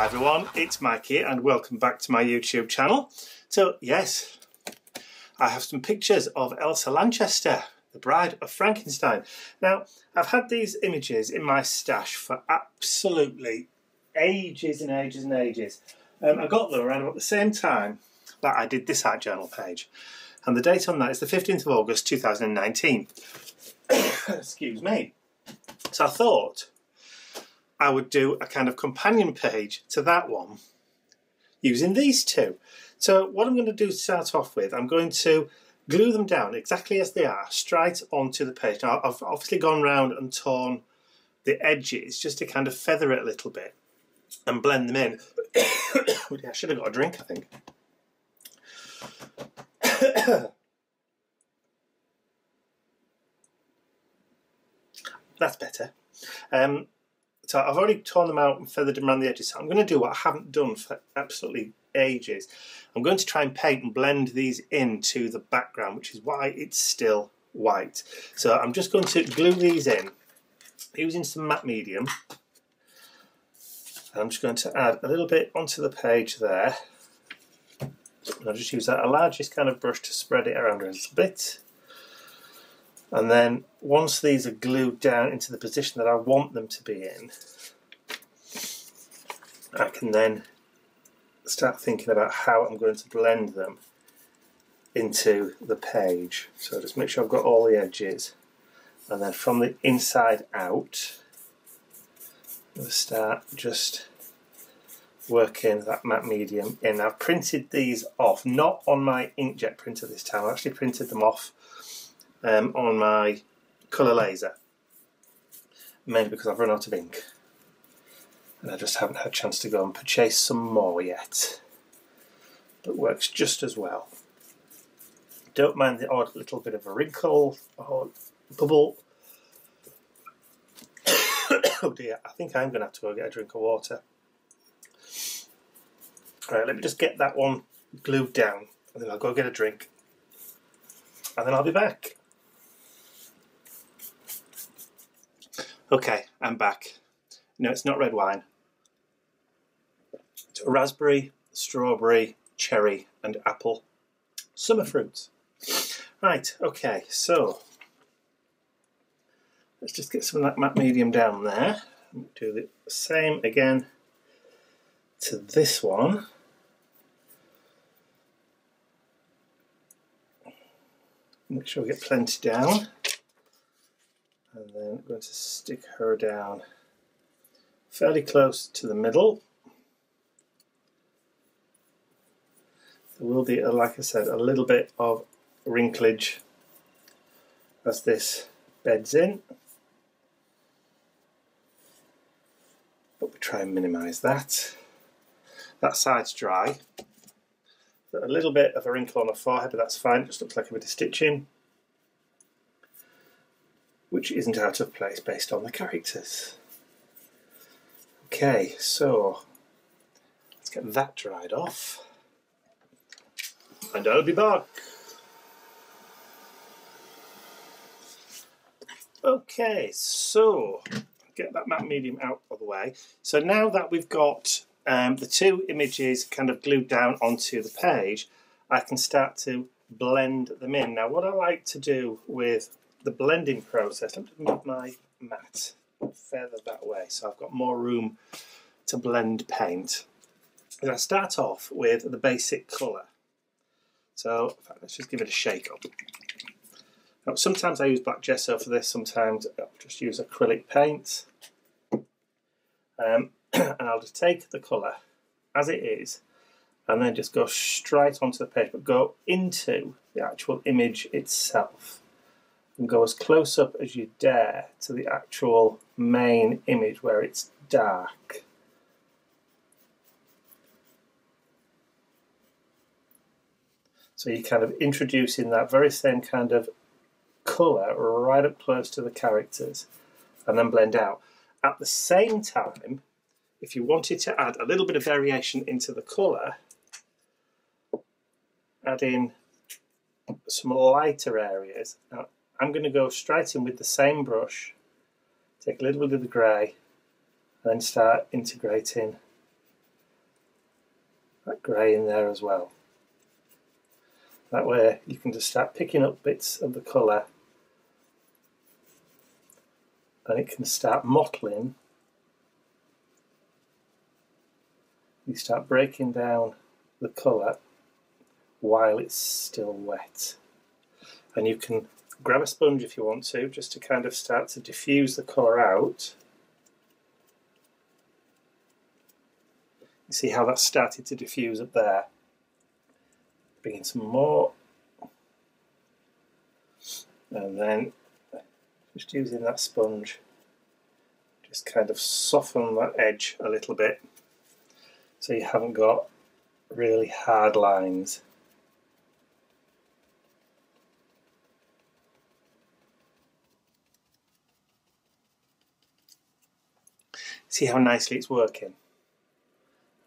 Hi everyone, it's Mikey and welcome back to my YouTube channel. So yes, I have some pictures of Elsa Lanchester, the bride of Frankenstein. Now, I've had these images in my stash for absolutely ages and ages and ages. I got them around about the same time that I did this art journal page. And the date on that is the 15th of August 2019. Excuse me. So I thought I would do a kind of companion page to that one using these two. So what I'm going to do to start off with, I'm going to glue them down exactly as they are, straight onto the page. Now I've obviously gone round and torn the edges just to kind of feather it a little bit and blend them in. I should have got a drink, I think. That's better. So I've already torn them out and feathered them around the edges. So I'm going to do what I haven't done for absolutely ages. I'm going to try and paint and blend these into the background, which is why it's still white. So I'm just going to glue these in using some matte medium. I'm just going to add a little bit onto the page there. And I'll just use that largest kind of brush to spread it around a little bit. And then once these are glued down into the position that I want them to be in, I can then start thinking about how I'm going to blend them into the page. So just make sure I've got all the edges. And then from the inside out, I'm going to start just working that matte medium in. I've printed these off, not on my inkjet printer this time. I actually printed them off on my colour laser, mainly because I've run out of ink and I just haven't had a chance to go and purchase some more yet, but works just as well. Don't mind the odd little bit of a wrinkle or bubble. Oh dear, I think I'm going to have to go get a drink of water. Alright, let me just get that one glued down and then I'll go get a drink and then I'll be back. Okay, I'm back. No, it's not red wine. It's raspberry, strawberry, cherry and apple. Summer fruits. Right, okay, so let's just get some of that matte medium down there. Do the same again to this one. Make sure we get plenty down. And then I'm going to stick her down fairly close to the middle. There will be, like I said, a little bit of wrinklage as this beds in. But we try and minimise that. That side's dry. A little bit of a wrinkle on her forehead, but that's fine. It just looks like a bit of stitching, which isn't out of place based on the characters. Okay, so let's get that dried off and I'll be back. Okay, so get that matte medium out of the way. So now that we've got the two images kind of glued down onto the page, I can start to blend them in. Now what I like to do with the blending process, I'm going to move my mat further that way so I've got more room to blend paint. And I start off with the basic colour. So in fact, let's just give it a shake up. Now, sometimes I use black gesso for this, sometimes I'll just use acrylic paint. And I'll just take the colour as it is and then just go straight onto the page, but go into the actual image itself and go as close up as you dare to the actual main image where it's dark. So you're kind of introducing that very same kind of colour right up close to the characters and then blend out. At the same time, if you wanted to add a little bit of variation into the colour, add in some lighter areas. Now, I'm going to go straight in with the same brush, take a little bit of the grey, and then start integrating that grey in there as well. That way you can just start picking up bits of the colour and it can start mottling. You start breaking down the colour while it's still wet. And you can grab a sponge if you want to, just to kind of start to diffuse the colour out. You see how that's started to diffuse up there. Bring in some more. And then just using that sponge, just kind of soften that edge a little bit so you haven't got really hard lines. See how nicely it's working.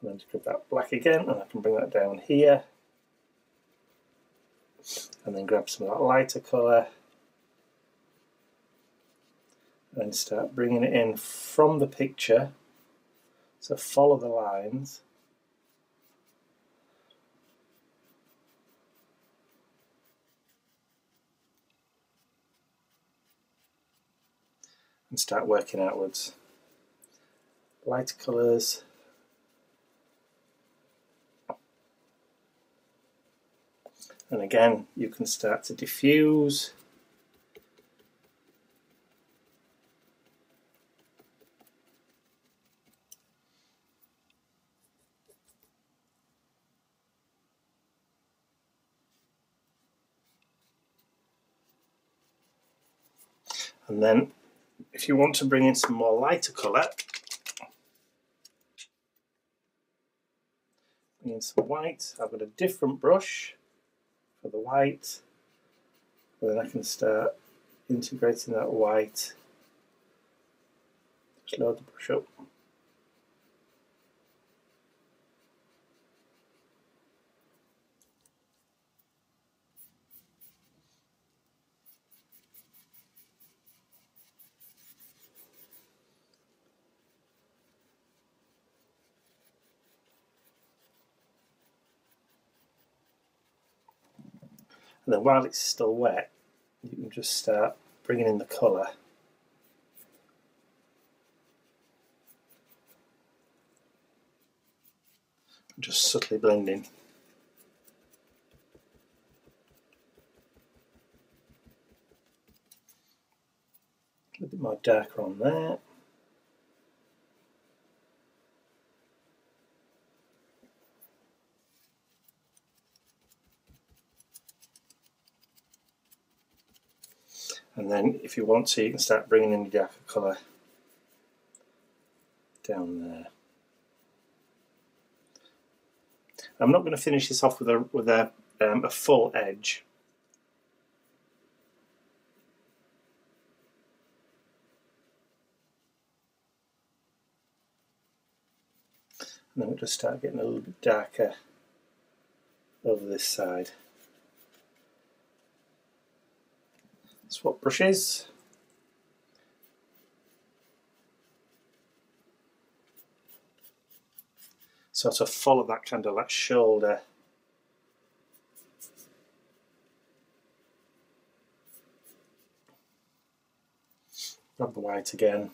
And then just grab that black again, and I can bring that down here. And then grab some of that lighter colour and start bringing it in from the picture. So follow the lines. And start working outwards. Lighter colours. And again, you can start to diffuse. And then, if you want to bring in some more lighter colour, bring in some white. I've got a different brush for the white, and then I can start integrating that white. Just load the brush up. And then while it's still wet, you can just start bringing in the colour. Just subtly blending. A little bit more darker on there. And then if you want to, you can start bringing in the darker colour down there. I'm not going to finish this off with a full edge. And then we'll just start getting a little bit darker over this side. Swap brushes. Sort of follow that kind of like shoulder. Grab the white again.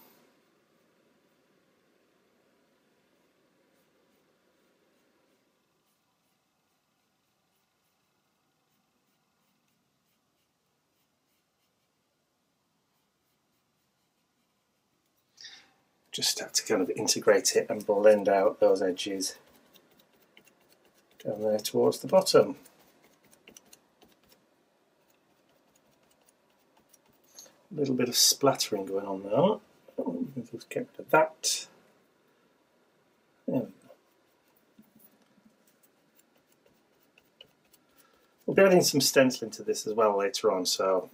Just start to kind of integrate it and blend out those edges down there towards the bottom. A little bit of splattering going on now. Let's get rid of that. There we go. We'll be adding some stenciling to this as well later on, so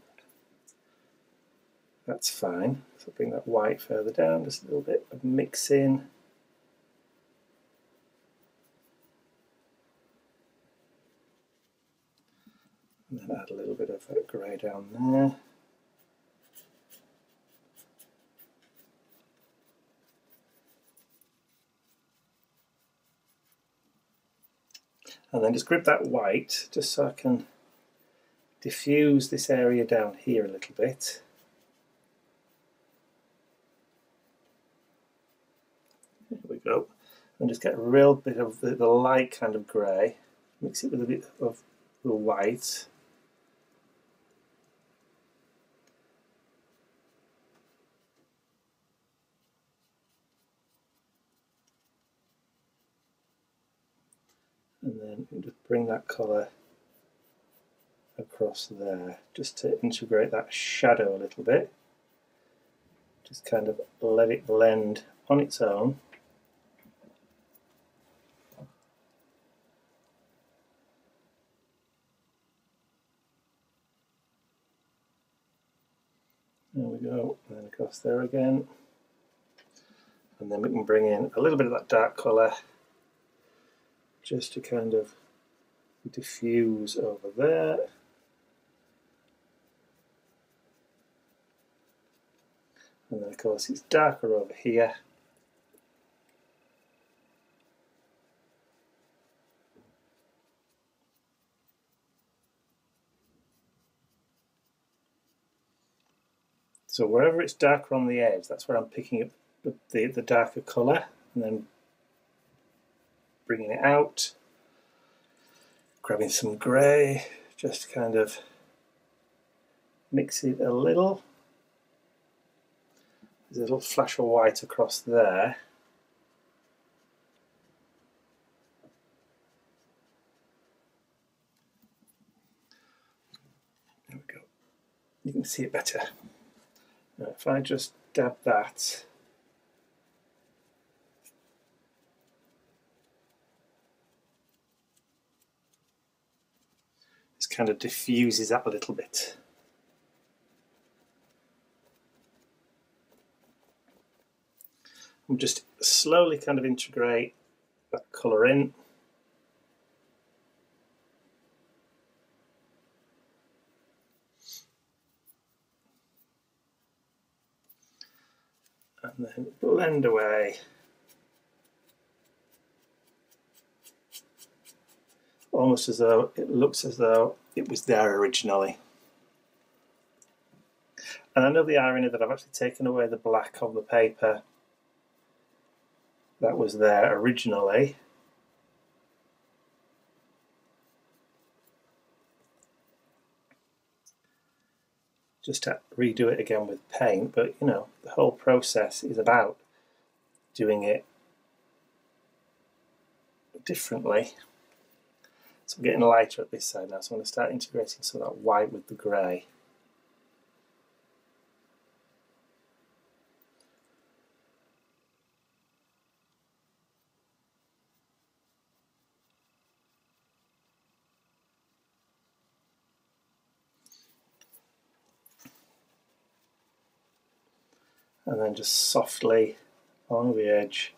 that's fine. So bring that white further down, just a little bit of mixing. And then add a little bit of that grey down there. and then just grip that white just so I can diffuse this area down here a little bit. There we go, and just get a real bit of the light kind of grey, mix it with a bit of the white. And then just bring that colour across there, just to integrate that shadow a little bit. Just kind of let it blend on its own. There we go, and then across there again. And then we can bring in a little bit of that dark colour just to kind of diffuse over there. And then of course it's darker over here. So wherever it's darker on the edge, that's where I'm picking up the darker colour and then bringing it out, grabbing some grey, just kind of mix it a little. There's a little flash of white across there. There we go. You can see it better. Now if I just dab that, kind of diffuses that a little bit. I'm just slowly kind of integrate that colour in. And then blend away. Almost as though it looks as though it was there originally. And I know the irony that I've actually taken away the black of the paper that was there originally. Just to redo it again with paint, but you know, the whole process is about doing it differently. So I'm getting lighter at this side now, so I'm going to start integrating some of that white with the grey. And then just softly along the edge.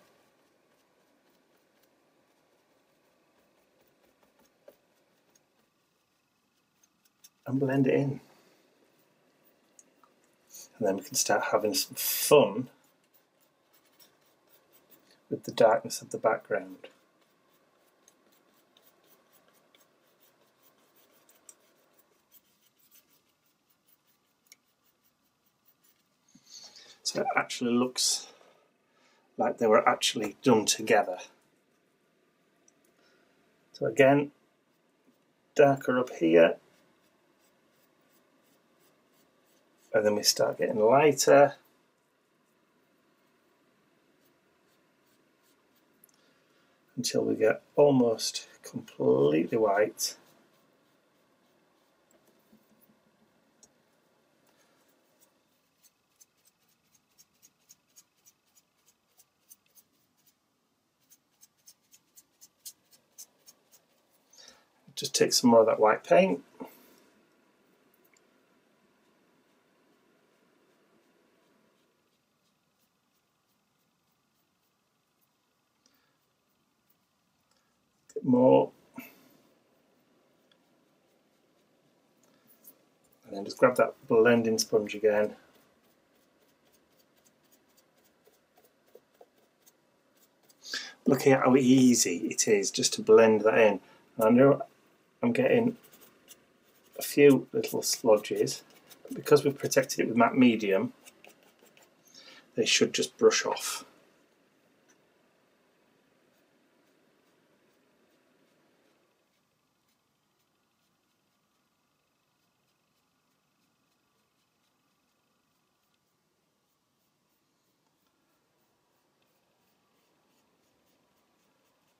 And blend it in. And then we can start having some fun with the darkness of the background. So it actually looks like they were actually done together. So again, darker up here. And then we start getting lighter. Until we get almost completely white. Just take some more of that white paint. More, and then just grab that blending sponge again, looking at how easy it is just to blend that in. I know I'm getting a few little sludges, but because we've protected it with matte medium, they should just brush off.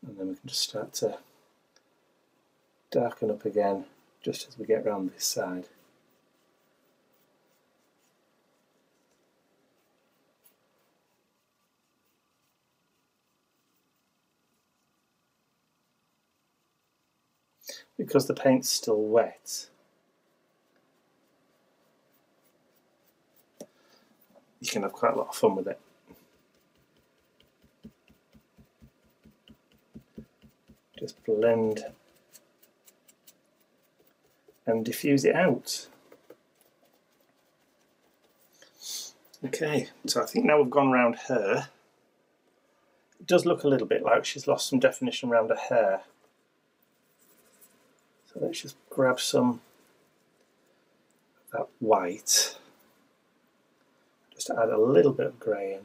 And then we can just start to darken up again just as we get round this side. Because the paint's still wet, you can have quite a lot of fun with it. Just blend and diffuse it out. Okay, so I think now we've gone round her. It does look a little bit like she's lost some definition around her hair. So let's just grab some of that white, just add a little bit of grey in.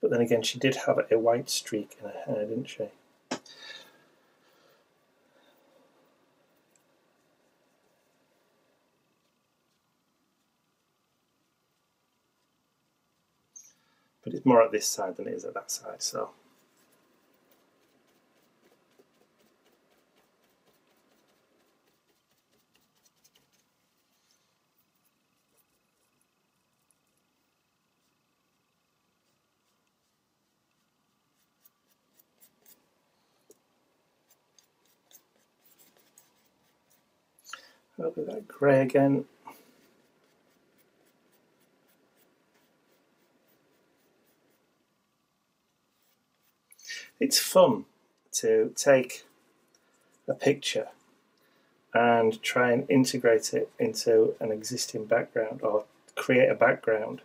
But then again, she did have a white streak in her hair, didn't she? But it's more at this side than it is at that side, so. A little bit of that grey again. It's fun to take a picture and try and integrate it into an existing background or create a background.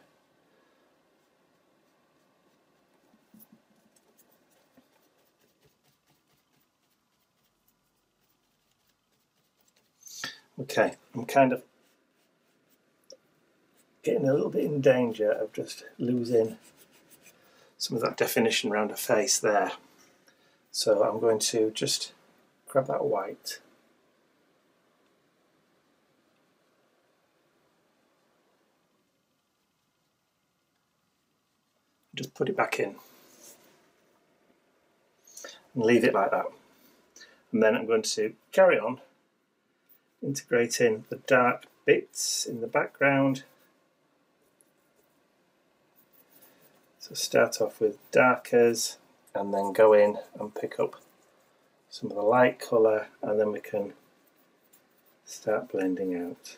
Okay, I'm kind of getting a little bit in danger of just losing some of that definition around her face there. So I'm going to just grab that white. Just put it back in and leave it like that. And then I'm going to carry on integrating the dark bits in the background. So start off with darkers and then go in and pick up some of the light colour, and then we can start blending out.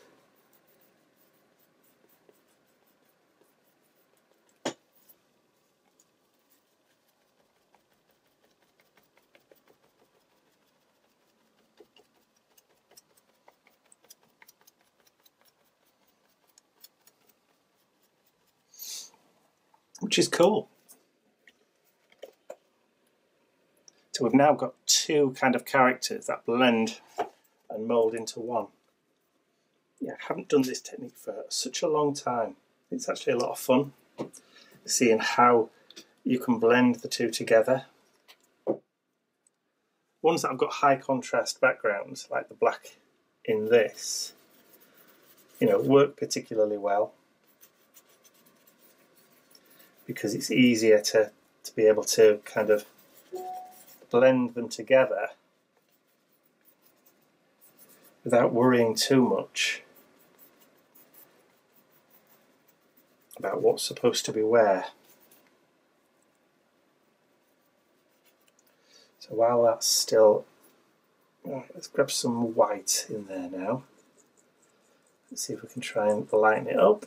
Which is cool. So we've now got two kind of characters that blend and mould into one. Yeah, I haven't done this technique for such a long time. It's actually a lot of fun seeing how you can blend the two together. Ones that have got high contrast backgrounds, like the black in this, you know, work particularly well, because it's easier to be able to kind of blend them together without worrying too much about what's supposed to be where. So while that's still, right, let's grab some white in there now. Let's see if we can try and lighten it up.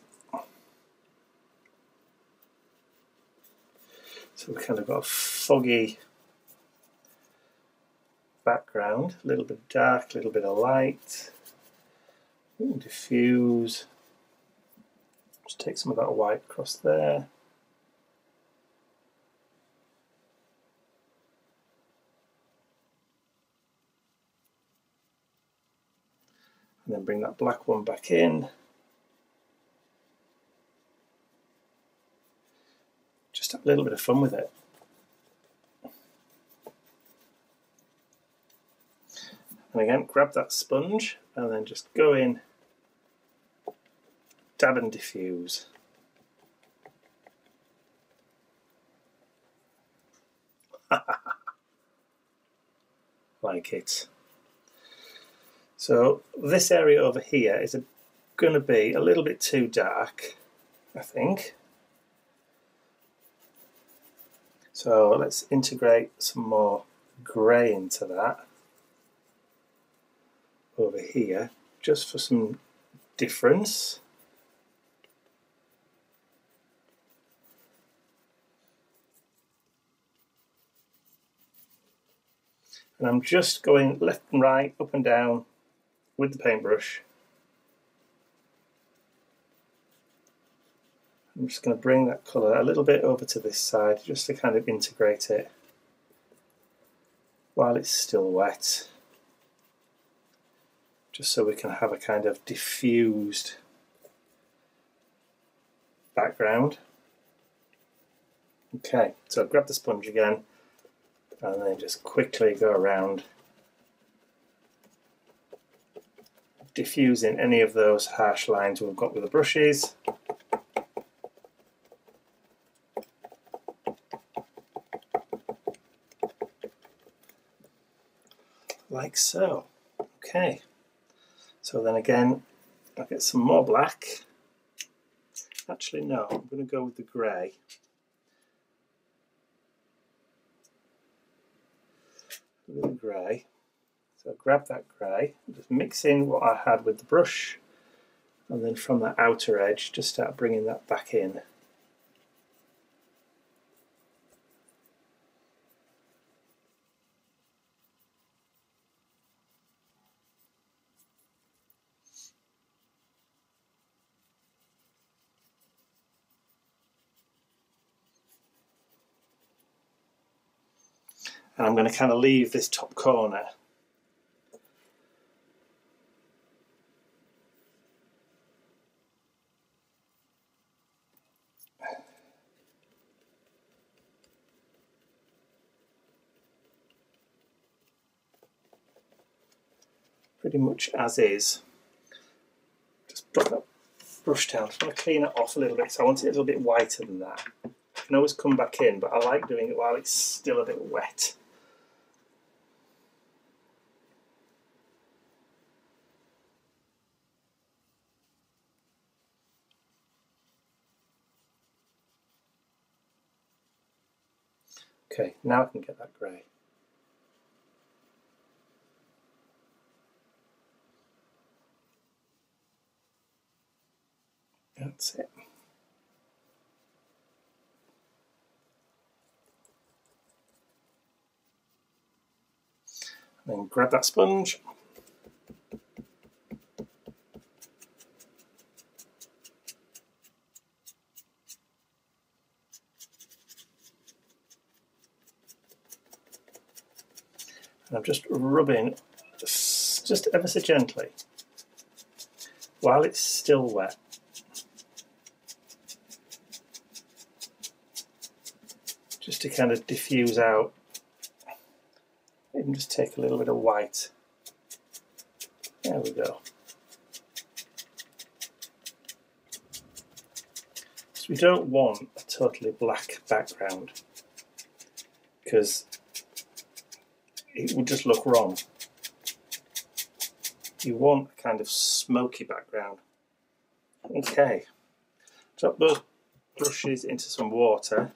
So we've kind of got a foggy background, a little bit of dark, a little bit of light. We can diffuse, Just take some of that white across there. And then bring that black one back in. Just have a little bit of fun with it. And again, grab that sponge and then just go in, dab and diffuse. Like it. So this area over here is going to be a little bit too dark, I think. So let's integrate some more grey into that over here, just for some difference. And I'm just going left and right, up and down, with the paintbrush. I'm just going to bring that colour a little bit over to this side just to kind of integrate it while it's still wet, just so we can have a kind of diffused background. Okay, so grab the sponge again and then just quickly go around diffusing any of those harsh lines we've got with the brushes. Like so. Okay. So then again, I'll get some more black. Actually no, I'm going to go with the grey. A little grey. So grab that grey, just mix in what I had with the brush, and then from that outer edge just start bringing that back in. And I'm going to kind of leave this top corner pretty much as is. Just brought that brush down. I just want to clean it off a little bit, so I want it a little bit whiter than that. You can always come back in, but I like doing it while it's still a bit wet. Okay, now I can get that grey. That's it. And then grab that sponge. And I'm just rubbing just ever so gently while it's still wet. Just to kind of diffuse out. Even just take a little bit of white. There we go. So we don't want a totally black background because it would just look wrong. You want a kind of smoky background. Okay, drop those brushes into some water,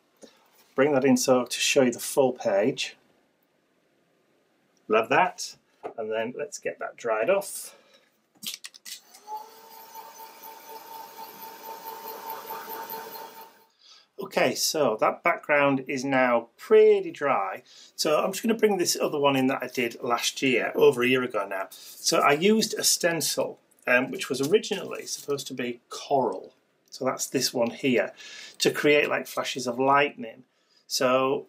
bring that in so to show you the full page. Love that. And then let's get that dried off. Okay, so that background is now pretty dry. So I'm just going to bring this other one in that I did last year, over a year ago now. So I used a stencil, which was originally supposed to be coral. So that's this one here, to create like flashes of lightning. So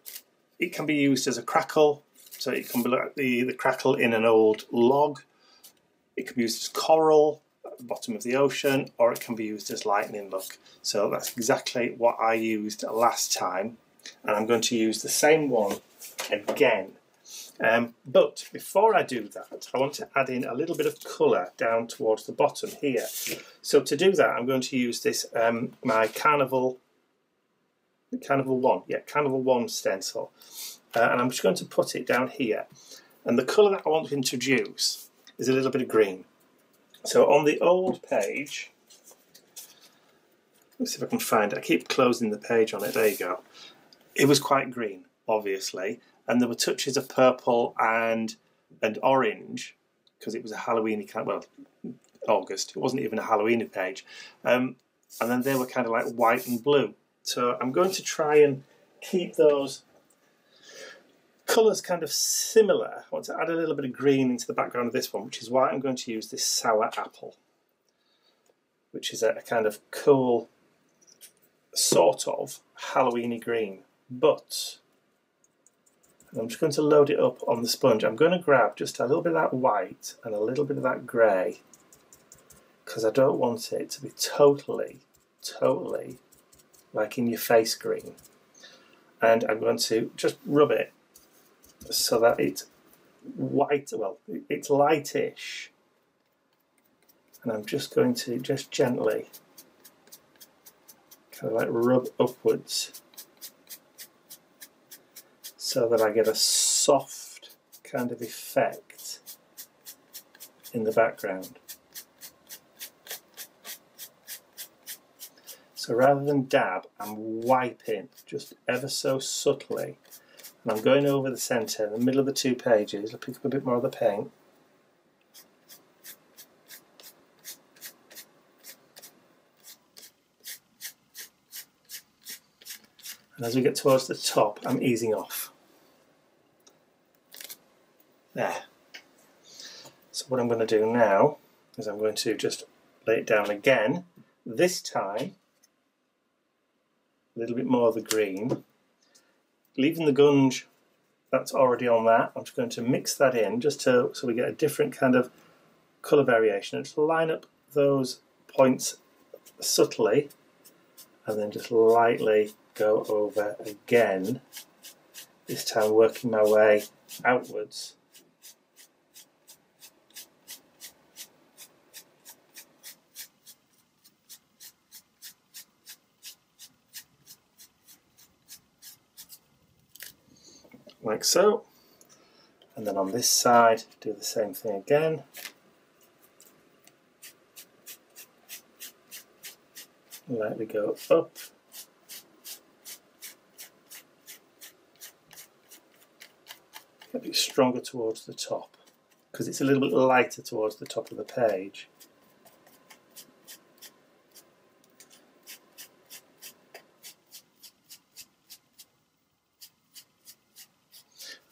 it can be used as a crackle, so it can be like the crackle in an old log. It can be used as coral at the bottom of the ocean, or it can be used as lightning, look. So that's exactly what I used last time, and I'm going to use the same one again. But before I do that, I want to add in a little bit of colour down towards the bottom here. So to do that, I'm going to use this, my Carnival 1 stencil. And I'm just going to put it down here. And the colour that I want to introduce is a little bit of green. So on the old page, let's see if I can find it. I keep closing the page on it. There you go. It was quite green, obviously. And there were touches of purple and orange, because it was a Halloween kind of, well, August. It wasn't even a Halloween page. And then they were kind of like white and blue. So I'm going to try and keep those colours kind of similar. I want to add a little bit of green into the background of this one, which is why I'm going to use this sour apple, which is a kind of cool sort of Halloween-y green. But I'm just going to load it up on the sponge. I'm going to grab just a little bit of that white and a little bit of that grey, because I don't want it to be totally like in your face green. And I'm going to just rub it so that it's white, well, it's lightish. And I'm just going to just gently kind of like rub upwards, so that I get a soft kind of effect in the background. So rather than dab, I'm wiping just ever so subtly. And I'm going over the centre, in the middle of the two pages. I'll pick up a bit more of the paint. And as we get towards the top, I'm easing off. There. So what I'm going to do now is I'm going to just lay it down again. This time, a little bit more of the green. Leaving the gunge that's already on that, I'm just going to mix that in just to, so we get a different kind of colour variation. And just line up those points subtly and then just lightly go over again. This time working my way outwards. Like so, and then on this side do the same thing again. Lightly go up. A bit stronger towards the top, because it's a little bit lighter towards the top of the page.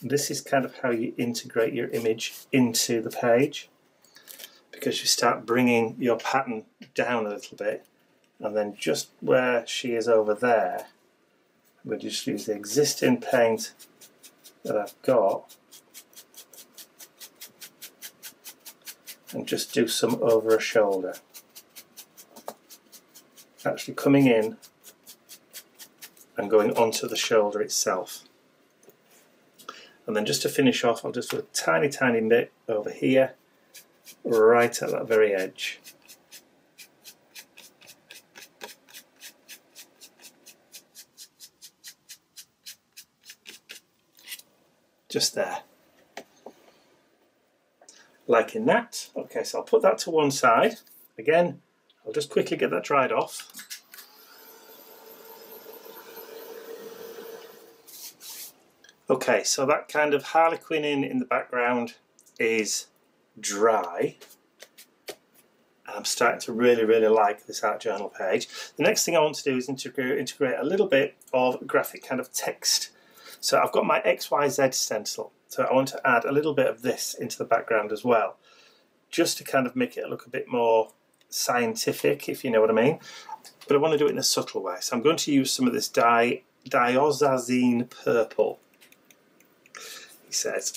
This is kind of how you integrate your image into the page, because you start bringing your pattern down a little bit, and then just where she is over there, we'll just use the existing paint that I've got and just do some over a shoulder. Actually coming in and going onto the shoulder itself. And then just to finish off, I'll just do a tiny, tiny bit over here, right at that very edge. Just there. Liking that. Okay, so I'll put that to one side. Again, I'll just quickly get that dried off. Okay, so that kind of harlequining in the background is dry. I'm starting to really, really like this art journal page. The next thing I want to do is integrate a little bit of graphic kind of text. So I've got my XYZ stencil, so I want to add a little bit of this into the background as well, just to kind of make it look a bit more scientific, if you know what I mean. but I want to do it in a subtle way. So I'm going to use some of this diozazine purple, he says,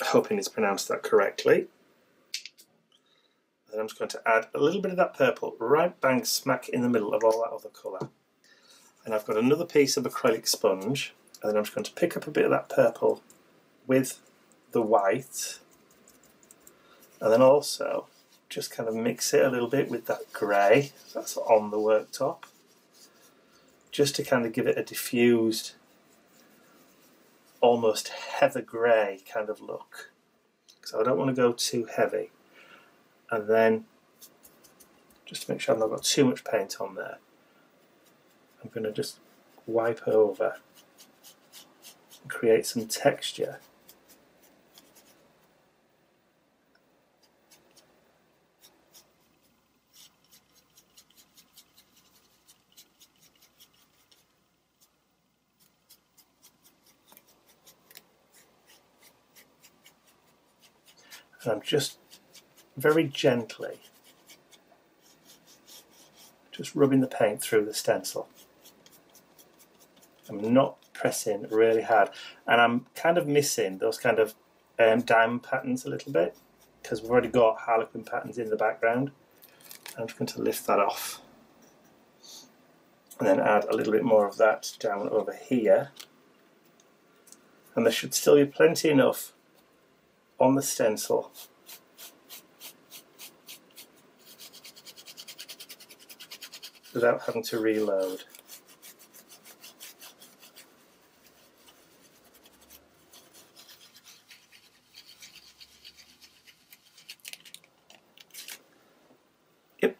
hoping he's pronounced that correctly. And I'm just going to add a little bit of that purple right bang smack in the middle of all that other colour. And I've got another piece of acrylic sponge, and then I'm just going to pick up a bit of that purple with the white, and then also just kind of mix it a little bit with that grey that's on the worktop, just to kind of give it a diffused, almost heather grey kind of look. So I don't want to go too heavy. And then, just to make sure I've not got too much paint on there, I'm going to just wipe over and create some texture. And I'm just very gently just rubbing the paint through the stencil. I'm not pressing really hard, and I'm kind of missing those kind of diamond patterns a little bit, because we've already got harlequin patterns in the background. I'm just going to lift that off and then add a little bit more of that down over here, and there should still be plenty enough on the stencil without having to reload. Yep,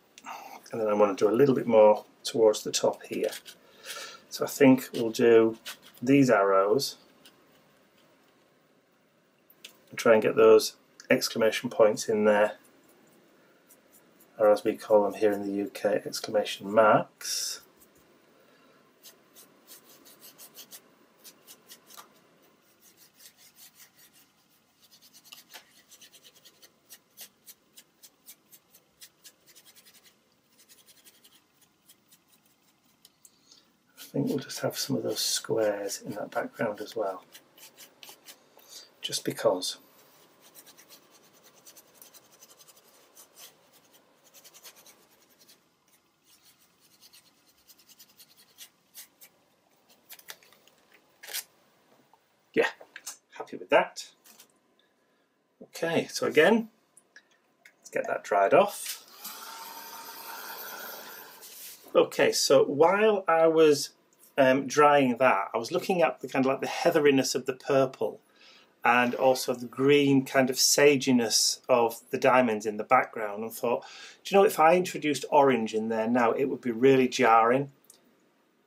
and then I want to do a little bit more towards the top here. So I think we'll do these arrows and try and get those exclamation points in there, or as we call them here in the UK, exclamation marks. I think we'll just have some of those squares in that background as well, just because. Yeah, happy with that. Okay, so again, let's get that dried off. Okay, so while I was drying that, I was looking at the kind of like the heatheriness of the purple, and also the green kind of saginess of the diamonds in the background, and thought, do you know, if I introduced orange in there now, it would be really jarring.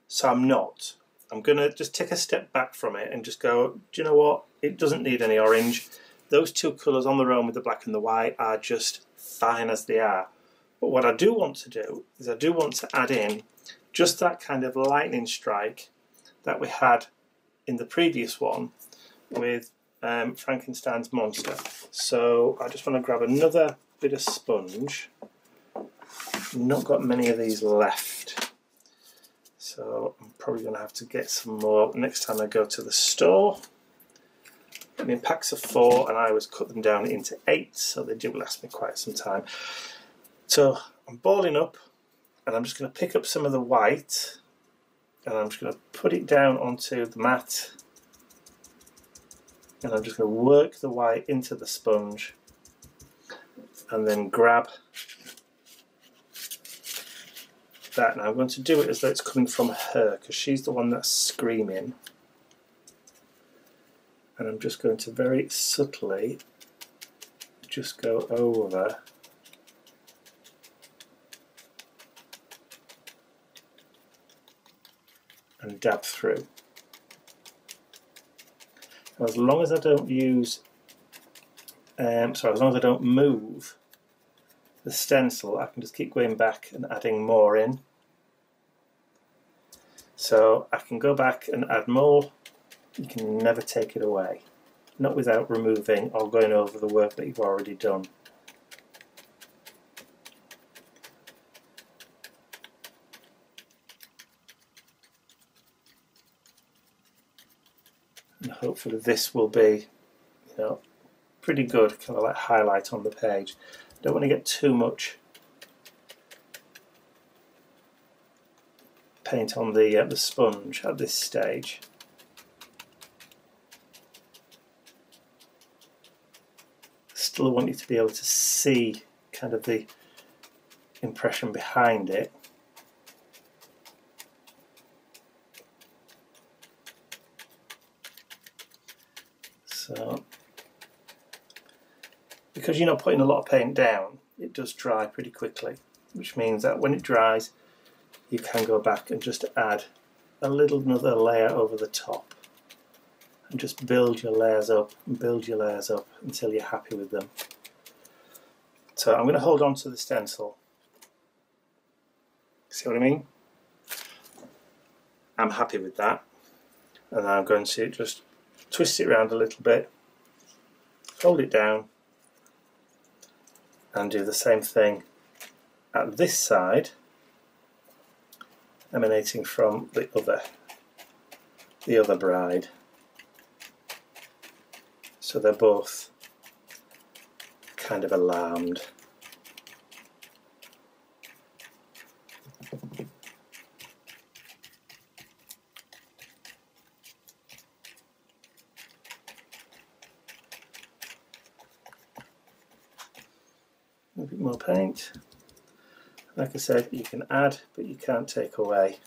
So I'm not. I'm going to just take a step back from it and just go, do you know what? It doesn't need any orange. Those two colours on their own with the black and the white are just fine as they are. But what I do want to do is I do want to add in just that kind of lightning strike that we had in the previous one with Frankenstein's monster. So I just want to grab another bit of sponge. Not got many of these left, so I'm probably going to have to get some more next time I go to the store. I'm in packs of 4, and I always cut them down into 8, so they do last me quite some time. So I'm balling up, and I'm just going to pick up some of the white, and I'm just going to put it down onto the mat. And I'm just going to work the white into the sponge, and then grab that. And I'm going to do it as though it's coming from her, because she's the one that's screaming. And I'm just going to very subtly just go over and dab through. As long as I don't use, as long as I don't move the stencil, I can just keep going back and adding more in. So I can go back and add more. You can never take it away, not without removing or going over the work that you've already done. hopefully this will be, you know, pretty good kind of like highlight on the page. I don't want to get too much paint on the sponge at this stage. Still want you to be able to see kind of the impression behind it. So, because you're not putting a lot of paint down, it does dry pretty quickly, which means that when it dries, you can go back and just add a little another layer over the top. And just build your layers up and build your layers up until you're happy with them. So I'm going to hold on to the stencil. See what I mean? I'm happy with that, and I'm going to just twist it around a little bit, hold it down, and do the same thing at this side, emanating from the other bride. So they're both kind of alarmed. A bit more paint. Like I said, you can add, but you can't take away.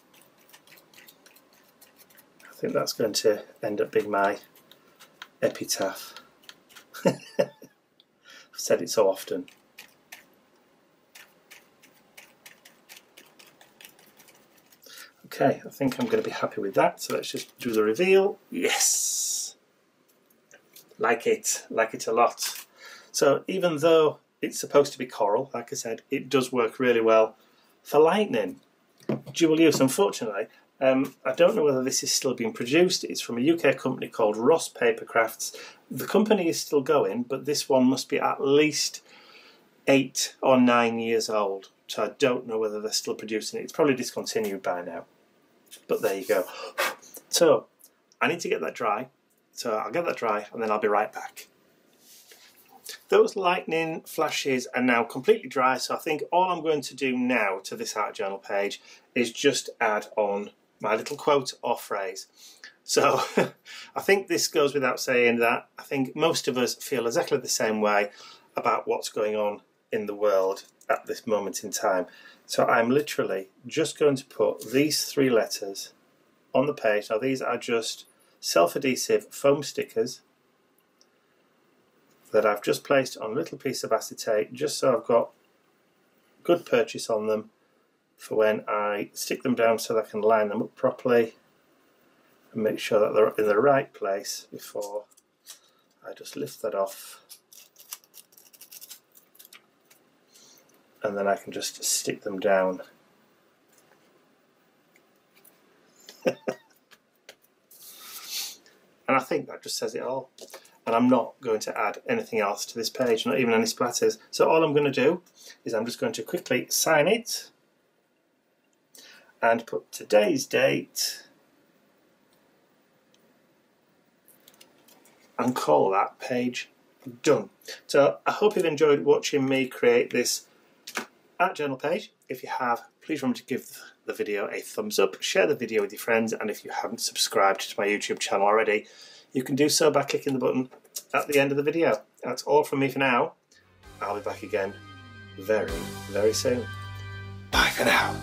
I think that's going to end up being my epitaph. I've said it so often. Okay, I think I'm going to be happy with that, so let's just do the reveal. Yes! Like it a lot. So even though it's supposed to be coral, like I said, it does work really well for lightning. Dual use, unfortunately. I don't know whether this is still being produced. It's from a UK company called Ross Papercrafts. The company is still going, but this one must be at least 8 or 9 years old. So I don't know whether they're still producing it. It's probably discontinued by now. But there you go. So I need to get that dry. So I'll get that dry and then I'll be right back. Those lightning flashes are now completely dry, so I think all I'm going to do now to this art journal page is just add on my little quote or phrase. So I think this goes without saying that I think most of us feel exactly the same way about what's going on in the world at this moment in time. So I'm literally just going to put these 3 letters on the page. Now these are just self-adhesive foam stickers that I've just placed on a little piece of acetate, just so I've got good purchase on them for when I stick them down, so that I can line them up properly and make sure that they're in the right place before I just lift that off, and then I can just stick them down. And I think that just says it all. And I'm not going to add anything else to this page, not even any splatters. So all I'm going to do is I'm just going to quickly sign it and put today's date and call that page done. So I hope you've enjoyed watching me create this art journal page. If you have, please remember to give the video a thumbs up, share the video with your friends, and if you haven't subscribed to my YouTube channel already, you can do so by clicking the button at the end of the video. That's all from me for now. I'll be back again very, very soon. Bye for now.